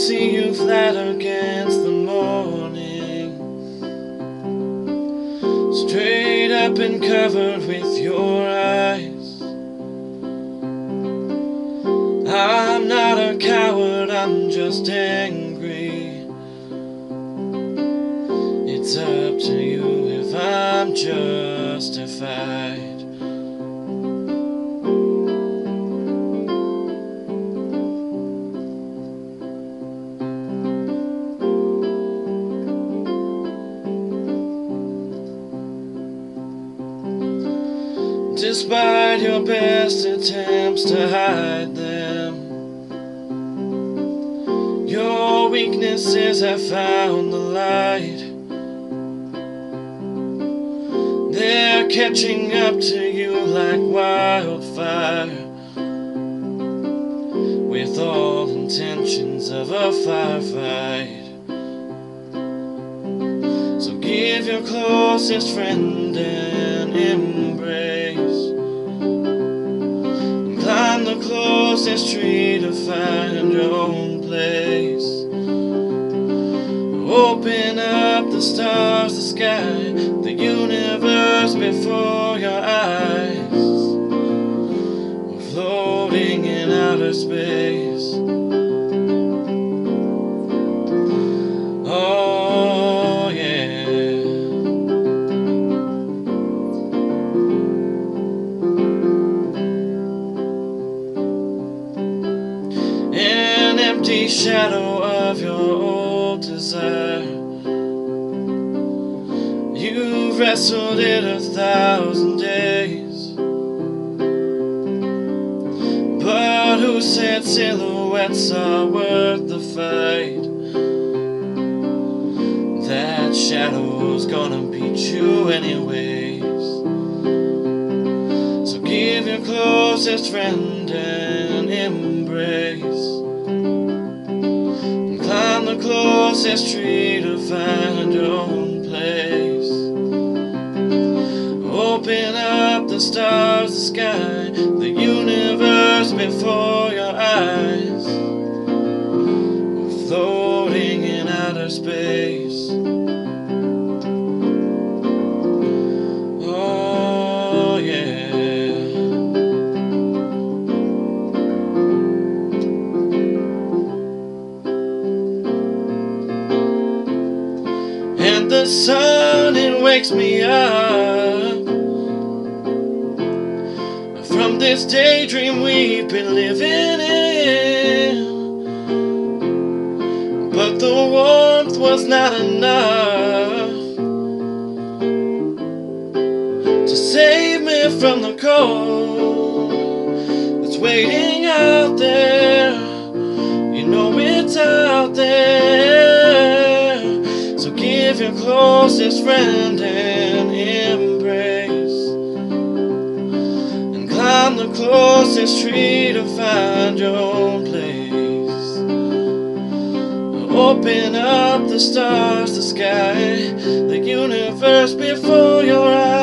see you flat against the morning, straight up and covered with your eyes. I'm not a coward, I'm just angry. It's up to you if I'm justified. Despite your best attempts to hide them, your weaknesses have found the light. They're catching up to you like wildfire, with all intentions of a firefight. So give your closest friend an embrace, the closest tree to find your own place. Open up the stars, the sky, the universe before your eyes. We're floating in outer space. Oh yeah. Empty shadow of your old desire, you've wrestled it 1,000 days. But who said silhouettes are worth the fight? That shadow's gonna beat you anyways. So give your closest friend an embrace, the closest tree to find your own place. Open up the stars, the sky, the universe before your eyes. We're floating in outer space. Oh yeah. The sun, it wakes me up from this daydream we've been living in. But the warmth was not enough to save me from the cold that's waiting out there. You know it's out there. Give your closest friend an embrace, and climb the closest tree to find your own place. Open up the stars, the sky, the universe before your eyes.